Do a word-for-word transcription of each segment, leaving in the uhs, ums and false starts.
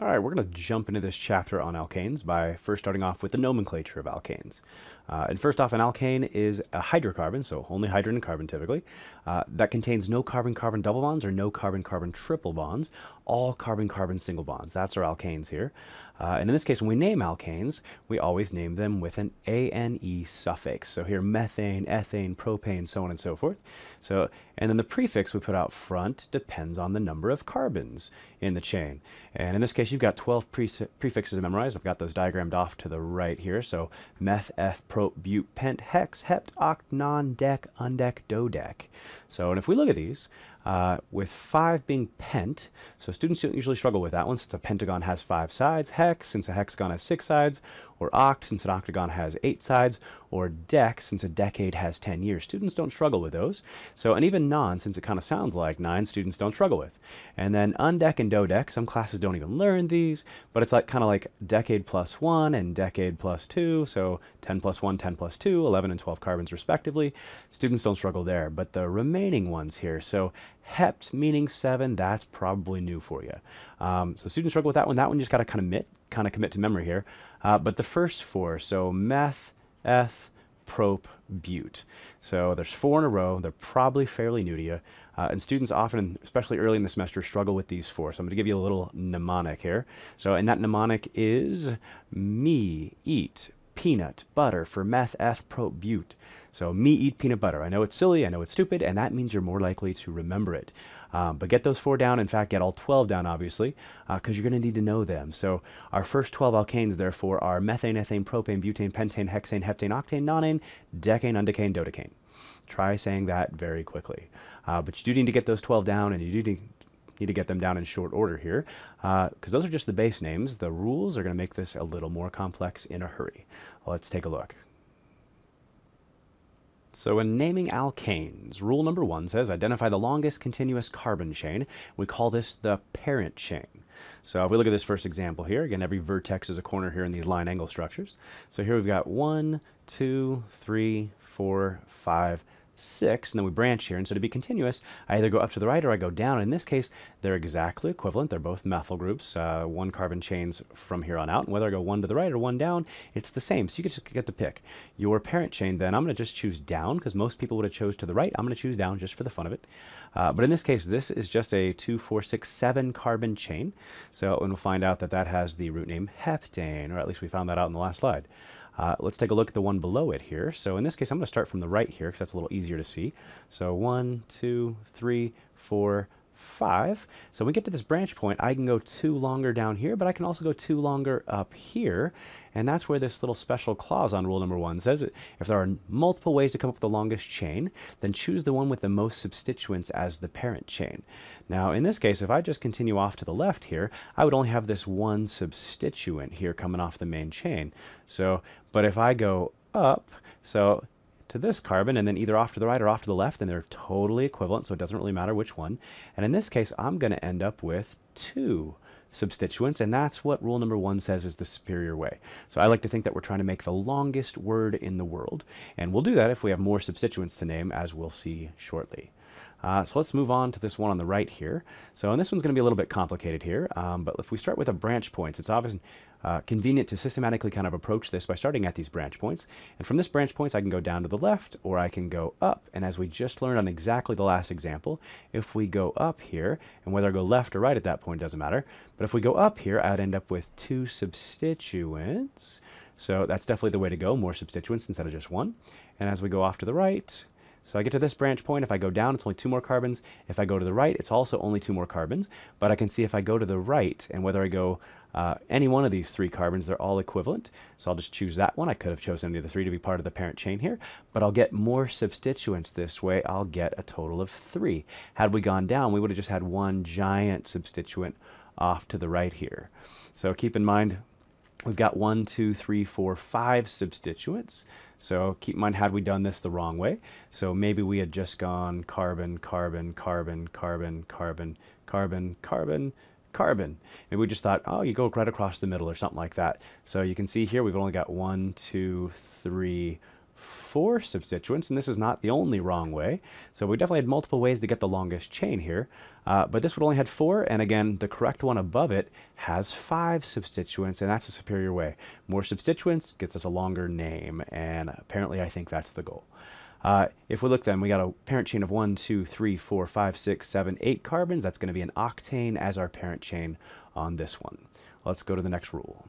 All right, we're going to jump into this chapter on alkanes by first starting off with the nomenclature of alkanes. Uh, and first off, an alkane is a hydrocarbon, so only hydrogen and carbon typically, uh, that contains no carbon-carbon double bonds or no carbon-carbon triple bonds, all carbon-carbon single bonds. That's our alkanes here. Uh, and in this case, when we name alkanes, we always name them with an A N E suffix. So here, methane, ethane, propane, so on and so forth. So, and then the prefix we put out front depends on the number of carbons in the chain. And in this case, you've got twelve pre prefixes to memorize. I've got those diagrammed off to the right here. So meth, eth, prop, bute, pent, hex, hept, oct, non, dec, undec, dodec. So, and if we look at these, uh, with five being pent, so students don't usually struggle with that one since a pentagon has five sides, hex since a hexagon has six sides, or oct since an octagon has eight sides, or dec since a decade has ten years. Students don't struggle with those. So, and even non since it kind of sounds like nine, students don't struggle with. And then undec and dodec, some classes don't even learn these, but it's like kind of like decade plus one and decade plus two, so ten plus one, ten plus two, eleven and twelve carbons respectively. Students don't struggle there, but the remaining ones here, so hept meaning seven, that's probably new for you. Um, so students struggle with that one. That one you just got to kind of commit, kind of commit to memory here. Uh, but the first four, so meth, eth, prop, bute. So there's four in a row. They're probably fairly new to you. Uh, and students often, especially early in the semester, struggle with these four. So I'm going to give you a little mnemonic here. So, and that mnemonic is me, eat, peanut butter for meth, eth, prop, bute. So me, eat, peanut butter. I know it's silly, I know it's stupid, and that means you're more likely to remember it. Um, but get those four down. In fact, get all twelve down, obviously, because uh, you're going to need to know them. So our first twelve alkanes, therefore, are methane, ethane, propane, butane, pentane, hexane, heptane, octane, nonane, decane, undecane, dodecane. Try saying that very quickly. Uh, but you do need to get those twelve down, and you do need Need to get them down in short order here, because uh, those are just the base names. The rules are going to make this a little more complex in a hurry. Let's take a look. So in naming alkanes, rule number one says identify the longest continuous carbon chain. We call this the parent chain. So if we look at this first example here, again, every vertex is a corner here in these line angle structures. So here we've got one, two, three, four, five, six, and then we branch here, and so to be continuous, I either go up to the right or I go down. In this case, they're exactly equivalent. They're both methyl groups, uh, one carbon chains from here on out, and whether I go one to the right or one down, it's the same. So you could just get to pick your parent chain. Then I'm going to just choose down, because most people would have chose to the right. I'm going to choose down just for the fun of it. Uh, but in this case, this is just a two, four, six, seven carbon chain. So, and we'll find out that that has the root name heptane, or at least we found that out in the last slide. Uh, let's take a look at the one below it here. So in this case, I'm going to start from the right here because that's a little easier to see. So one, two, three, four, five. So when we get to this branch point, I can go two longer down here, but I can also go two longer up here. And that's where this little special clause on rule number one says, if there are multiple ways to come up with the longest chain, then choose the one with the most substituents as the parent chain. Now, in this case, if I just continue off to the left here, I would only have this one substituent here coming off the main chain. So, but if I go up, so to this carbon, and then either off to the right or off to the left, and they're totally equivalent, so it doesn't really matter which one. And in this case, I'm going to end up with two substituents, and that's what rule number one says is the superior way. So I like to think that we're trying to make the longest word in the world, and we'll do that if we have more substituents to name, as we'll see shortly. Uh, so let's move on to this one on the right here. So, and this one's going to be a little bit complicated here, um, but if we start with a branch points, it's obvious, uh, convenient to systematically kind of approach this by starting at these branch points. And from this branch points, I can go down to the left or I can go up. And as we just learned on exactly the last example, if we go up here, and whether I go left or right at that point doesn't matter, but if we go up here, I'd end up with two substituents. So that's definitely the way to go, more substituents instead of just one. And as we go off to the right, so I get to this branch point. If I go down, it's only two more carbons. If I go to the right, it's also only two more carbons. But I can see if I go to the right, and whether I go uh, any one of these three carbons, they're all equivalent. So I'll just choose that one. I could have chosen any of the three to be part of the parent chain here. But I'll get more substituents this way. I'll get a total of three. Had we gone down, we would have just had one giant substituent off to the right here. So keep in mind, we've got one, two, three, four, five substituents. So keep in mind, had we done this the wrong way, so maybe we had just gone carbon, carbon, carbon, carbon, carbon, carbon, carbon, carbon. Maybe we just thought, oh, you go right across the middle or something like that. So you can see here, we've only got one, two, three, four substituents, and this is not the only wrong way. So we definitely had multiple ways to get the longest chain here, uh, but this would only had four, and again, the correct one above it has five substituents, and that's a superior way. More substituents gets us a longer name, and apparently I think that's the goal. Uh, if we look then, we got a parent chain of one, two, three, four, five, six, seven, eight carbons. That's going to be an octane as our parent chain on this one. Let's go to the next rule.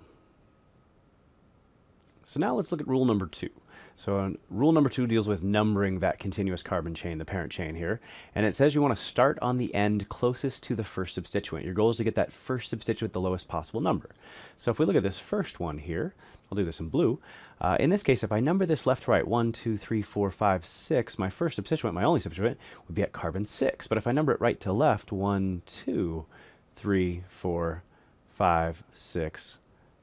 So now let's look at rule number two. So um, rule number two deals with numbering that continuous carbon chain, the parent chain here. And it says you want to start on the end closest to the first substituent. Your goal is to get that first substituent the lowest possible number. So if we look at this first one here, I'll do this in blue. Uh, in this case, if I number this left to right, one, two, three, four, five, six, my first substituent, my only substituent, would be at carbon six. But if I number it right to left, one, two, three, four, five, six,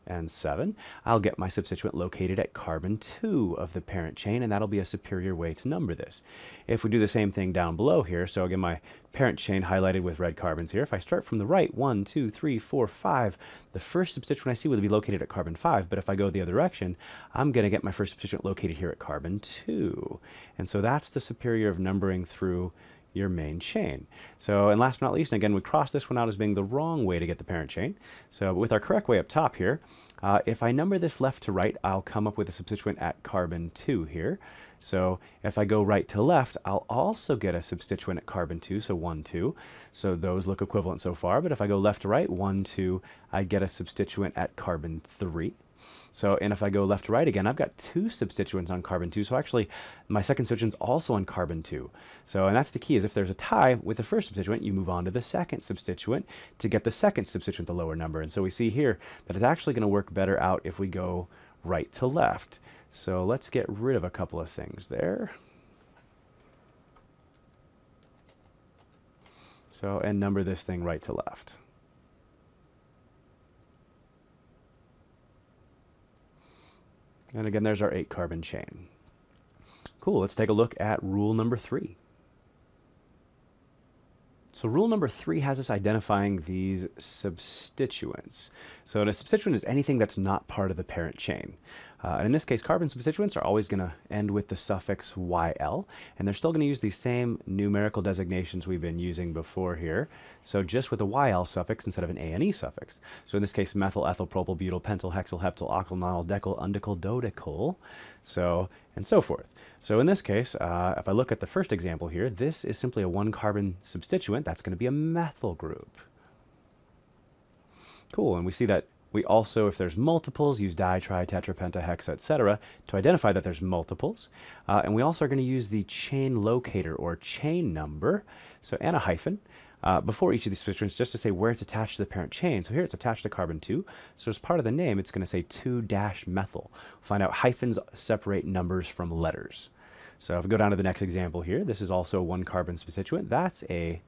and seven, I'll get my substituent located at carbon two of the parent chain, and that'll be a superior way to number this. If we do the same thing down below here, so again, my parent chain highlighted with red carbons here, if I start from the right, one, two, three, four, five, the first substituent I see will be located at carbon five, but if I go the other direction, I'm gonna get my first substituent located here at carbon two. And so that's the superior of numbering through your main chain. So, and last but not least, and again, we cross this one out as being the wrong way to get the parent chain. So with our correct way up top here, uh, if I number this left to right, I'll come up with a substituent at carbon two here. So if I go right to left, I'll also get a substituent at carbon two, so one, two. So those look equivalent so far, but if I go left to right, one, two, I get a substituent at carbon three. So, and if I go left to right again, I've got two substituents on carbon two. So actually, my second substituent is also on carbon two. So, and that's the key, is if there's a tie with the first substituent, you move on to the second substituent to get the second substituent the lower number. And so we see here that it's actually going to work better out if we go right to left. So let's get rid of a couple of things there. So, and number this thing right to left. And again, there's our eight carbon chain. Cool, let's take a look at rule number three. So rule number three has us identifying these substituents. So a substituent is anything that's not part of the parent chain. Uh, and in this case, carbon substituents are always going to end with the suffix Y L, and they're still going to use these same numerical designations we've been using before here. So just with a Y L suffix instead of an A N E suffix. So in this case, methyl, ethyl, propyl, butyl, pentyl, hexyl, heptyl, octyl, nonyl, decyl, undicyl, dodecyl, so and so forth. So in this case, uh, if I look at the first example here, this is simply a one carbon substituent. That's going to be a methyl group. Cool, and we see that we also, if there's multiples, use di, tri, tetra, penta, hexa, et cetera to identify that there's multiples. Uh, and we also are going to use the chain locator or chain number, so and a hyphen, uh, before each of these substituents just to say where it's attached to the parent chain. So here it's attached to carbon two. So as part of the name, it's going to say two dash methyl. Find out hyphens separate numbers from letters. So if we go down to the next example here, this is also a one carbon substituent. That's a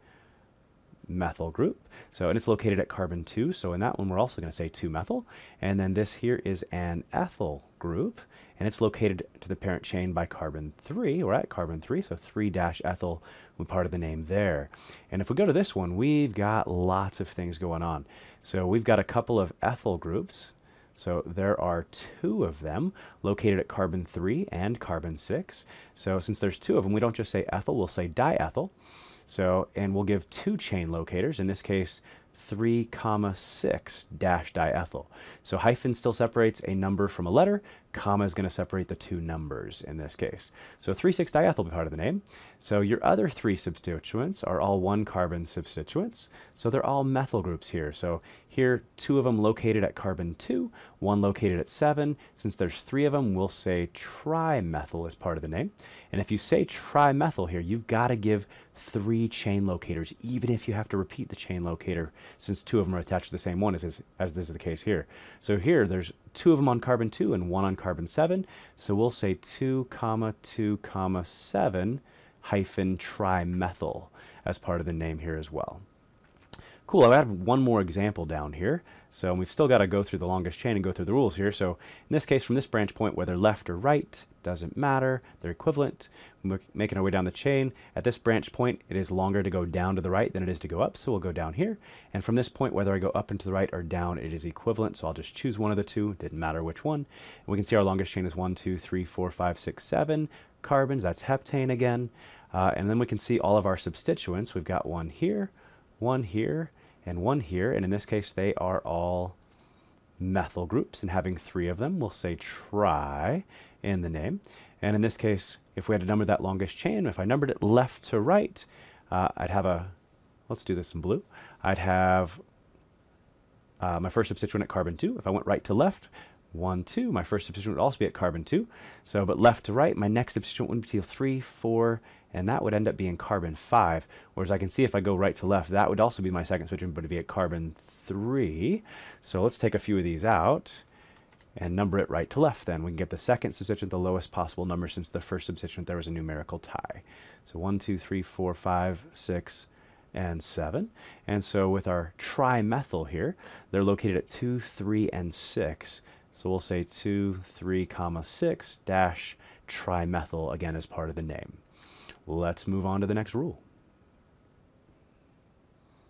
methyl group. So, and it's located at carbon two. So in that one, we're also going to say two methyl. And then this here is an ethyl group, and it's located to the parent chain by carbon three. We're at carbon three. So three dash ethyl would be part of the name there. And if we go to this one, we've got lots of things going on. So we've got a couple of ethyl groups. So there are two of them located at carbon three and carbon six. So since there's two of them, we don't just say ethyl, we'll say diethyl. So, and we'll give two chain locators, in this case, three comma six dash diethyl. So hyphen still separates a number from a letter, comma is gonna separate the two numbers in this case. So three, six diethyl will be part of the name. So your other three substituents are all one carbon substituents. So they're all methyl groups here. So here, two of them located at carbon two, one located at seven. Since there's three of them, we'll say trimethyl as part of the name. And if you say trimethyl here, you've gotta give three chain locators, even if you have to repeat the chain locator, since two of them are attached to the same one, as is, as this is the case here. So here, there's two of them on carbon two and one on carbon seven. So we'll say two comma two comma seven hyphen trimethyl as part of the name here as well. Cool, I have one more example down here. So we've still got to go through the longest chain and go through the rules here. So in this case, from this branch point, whether left or right, doesn't matter. They're equivalent. We're making our way down the chain. At this branch point, it is longer to go down to the right than it is to go up. So we'll go down here. And from this point, whether I go up and to the right or down, it is equivalent. So I'll just choose one of the two. Didn't matter which one. And we can see our longest chain is one, two, three, four, five, six, seven carbons. That's heptane again. Uh, and then we can see all of our substituents. We've got one here, one here, and one here, and in this case they are all methyl groups, and having three of them, we'll say tri in the name. And in this case, if we had to number that longest chain, if I numbered it left to right, uh, I'd have a, let's do this in blue, I'd have uh, my first substituent at carbon two. If I went right to left, one, two, my first substituent would also be at carbon two. So, but left to right, my next substituent would be three, four, and that would end up being carbon five. Whereas I can see if I go right to left, that would also be my second substituent, but it'd be at carbon three. So let's take a few of these out and number it right to left then. We can get the second substituent the lowest possible number, since the first substituent there was a numerical tie. So one, two, three, four, five, six, and seven. And so with our trimethyl here, they're located at two, three, and six. So we'll say two, three, comma, six, dash, trimethyl again as part of the name. Let's move on to the next rule.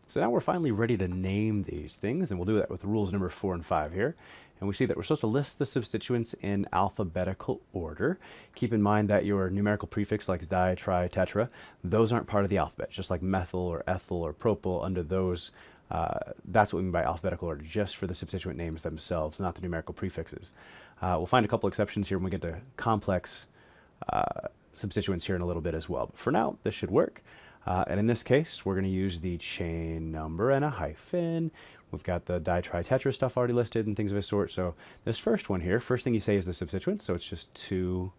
So now we're finally ready to name these things, and we'll do that with rules number four and five here. And we see that we're supposed to list the substituents in alphabetical order. Keep in mind that your numerical prefix like di, tri, tetra, those aren't part of the alphabet, just like methyl or ethyl or propyl under those. Uh, that's what we mean by alphabetical order, just for the substituent names themselves, not the numerical prefixes. Uh, we'll find a couple exceptions here when we get to complex uh, substituents here in a little bit as well. But for now, this should work. Uh, and in this case, we're going to use the chain number and a hyphen. We've got the di, tri, tetra stuff already listed and things of a sort. So this first one here, first thing you say is the substituent. So it's just two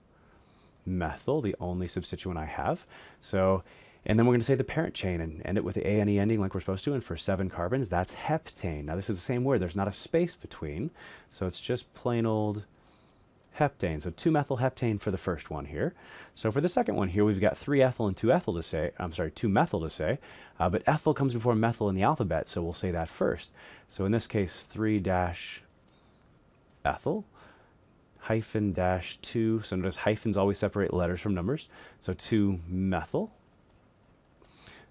methyl, the only substituent I have. So and then we're going to say the parent chain and end it with the A and E ending like we're supposed to. And for seven carbons, that's heptane. Now this is the same word. There's not a space between. So it's just plain old heptane. So two methyl heptane for the first one here. So for the second one here, we've got three ethyl and two ethyl to say. I'm sorry, two methyl to say. Uh, but ethyl comes before methyl in the alphabet. So we'll say that first. So in this case, three dash ethyl hyphen dash two. So notice hyphens always separate letters from numbers. So two methyl.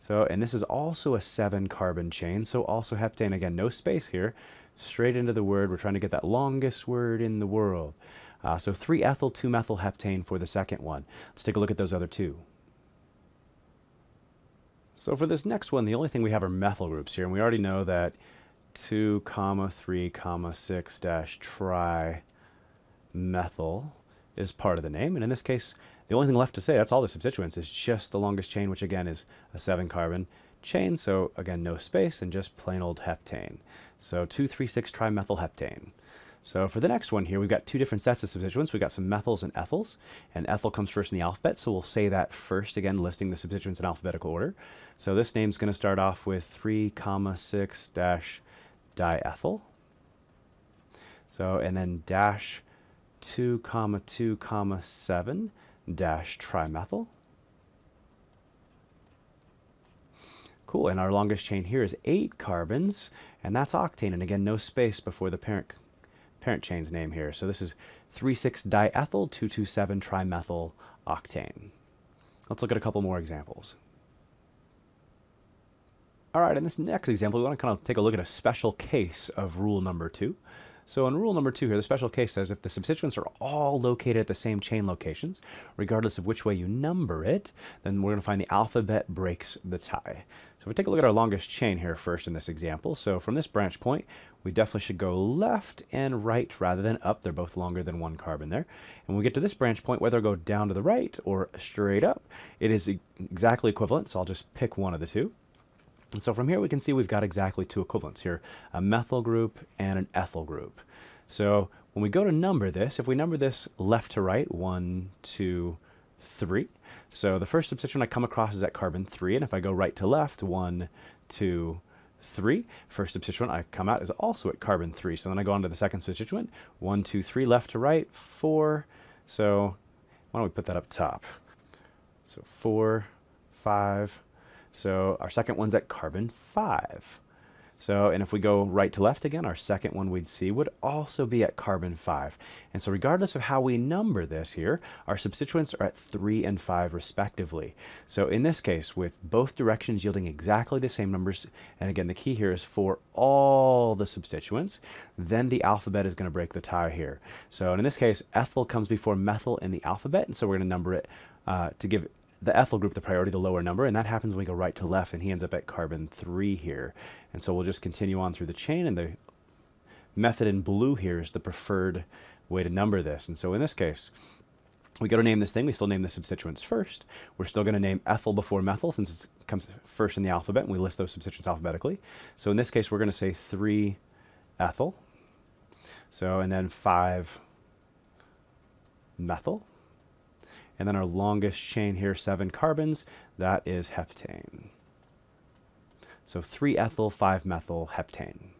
So, and this is also a seven carbon chain, so also heptane. Again, no space here, straight into the word. We're trying to get that longest word in the world. Uh, so three ethyl, two methyl heptane for the second one. Let's take a look at those other two. So for this next one, the only thing we have are methyl groups here, and we already know that two comma three comma six dash tri methyl is part of the name, and in this case, the only thing left to say, that's all the substituents, is just the longest chain, which again is a seven carbon chain. So again, no space and just plain old heptane. So two, three, six trimethyl heptane. So for the next one here, we've got two different sets of substituents. We've got some methyls and ethyls, and ethyl comes first in the alphabet. So we'll say that first, again, listing the substituents in alphabetical order. So this name's going to start off with three comma six dash diethyl. So, and then dash two comma two comma seven dash trimethyl. Cool, and our longest chain here is eight carbons, and that's octane, and again, no space before the parent parent chain's name here. So this is three six diethyl, two two seven trimethyl octane. Let's look at a couple more examples. All right, in this next example, we want to kind of take a look at a special case of rule number two. So in rule number two here, the special case says if the substituents are all located at the same chain locations, regardless of which way you number it, then we're going to find the alphabet breaks the tie. So we take a look at our longest chain here first in this example. So from this branch point, we definitely should go left and right rather than up. They're both longer than one carbon there. And when we get to this branch point, whether I go down to the right or straight up, it is exactly equivalent. So I'll just pick one of the two. And so from here, we can see we've got exactly two equivalents here, a methyl group and an ethyl group. So when we go to number this, if we number this left to right, one, two, three. So the first substituent I come across is at carbon three. And if I go right to left, one, two, three. First substituent I come out is also at carbon three. So then I go on to the second substituent, one, two, three, left to right, four. So why don't we put that up top? So four, five. So our second one's at carbon five. So, and if we go right to left again, our second one we'd see would also be at carbon five. And so regardless of how we number this here, our substituents are at three and five respectively. So in this case, with both directions yielding exactly the same numbers, and again, the key here is for all the substituents, then the alphabet is going to break the tie here. So in this case, ethyl comes before methyl in the alphabet, and so we're going to number it uh, to give the ethyl group the priority, the lower number, and that happens when we go right to left, and he ends up at carbon three here. And so we'll just continue on through the chain, and the method in blue here is the preferred way to number this. And so in this case, we go to name this thing, we still name the substituents first. We're still going to name ethyl before methyl since it comes first in the alphabet, and we list those substituents alphabetically. So in this case, we're going to say three ethyl, so, and then five methyl. And then our longest chain here, seven carbons, that is heptane. So three ethyl, five methyl, heptane.